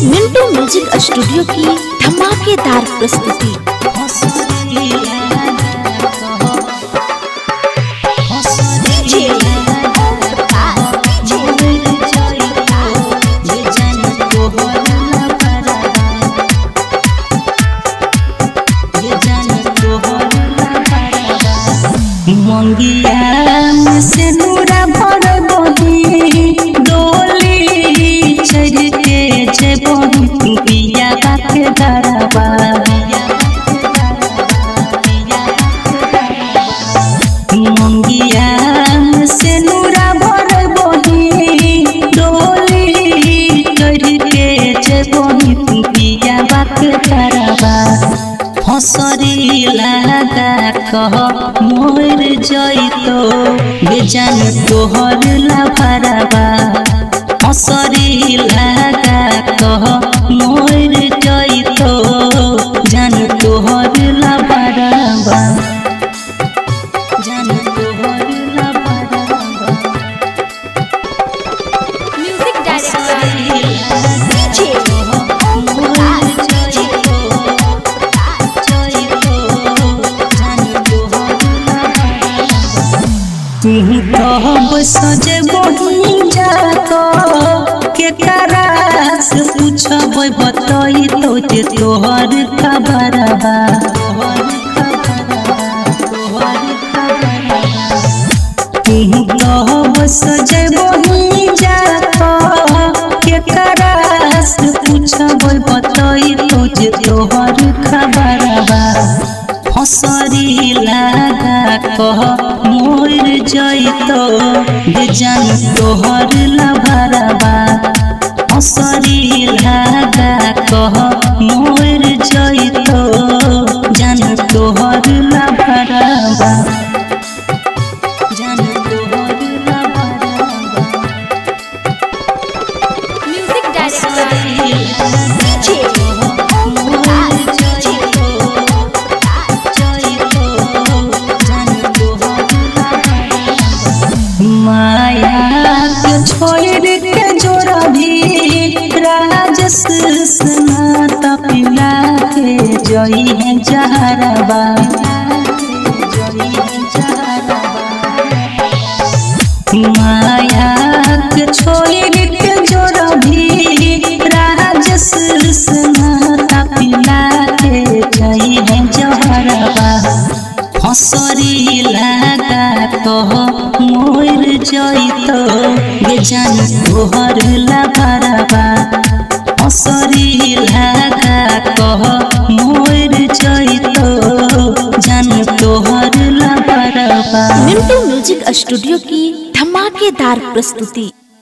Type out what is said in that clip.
Mintu music studio की धमाकेदार प्रस्तुति। मंगिया से नूरा भर बही डोली चढ़ के जेबो पिया के दरबा मंगिया से नूरा भर बही डोली चढ़ के जेबो पिया के दरबा फसरी लागा कह मोर जइतो बेजान तोहर लाभरबा। फसरी लागा कह मोर जइतो जान तोहर लाभरबा जान तोहर लाभरबा। म्यूजिक डायरेक्टर सजे के से पूछा बताई तो तोहर खबरबा। सजे के से पूछा बताई तो तोहर खबरबा। फसरी लागा कह मोर जइतो बेजान तोहर लाभरबा। फसरी लागा कह मोर जइतो जान तोहर लाभरबा जान तोहर लाभरबा। म्यूजिक डायरेक्टर जई है जहरबा माया के छोड़ी के जोड़ा भी राजस माता पिला के जई है जहरबा। फसरी लागा कह मोर जइतो बेजान तोहर लाभरबा। फसरी लागा कह मोर जइतो जान तोहर लाभरबा। मिन्टू म्यूजिक स्टूडियो की धमाकेदार प्रस्तुति।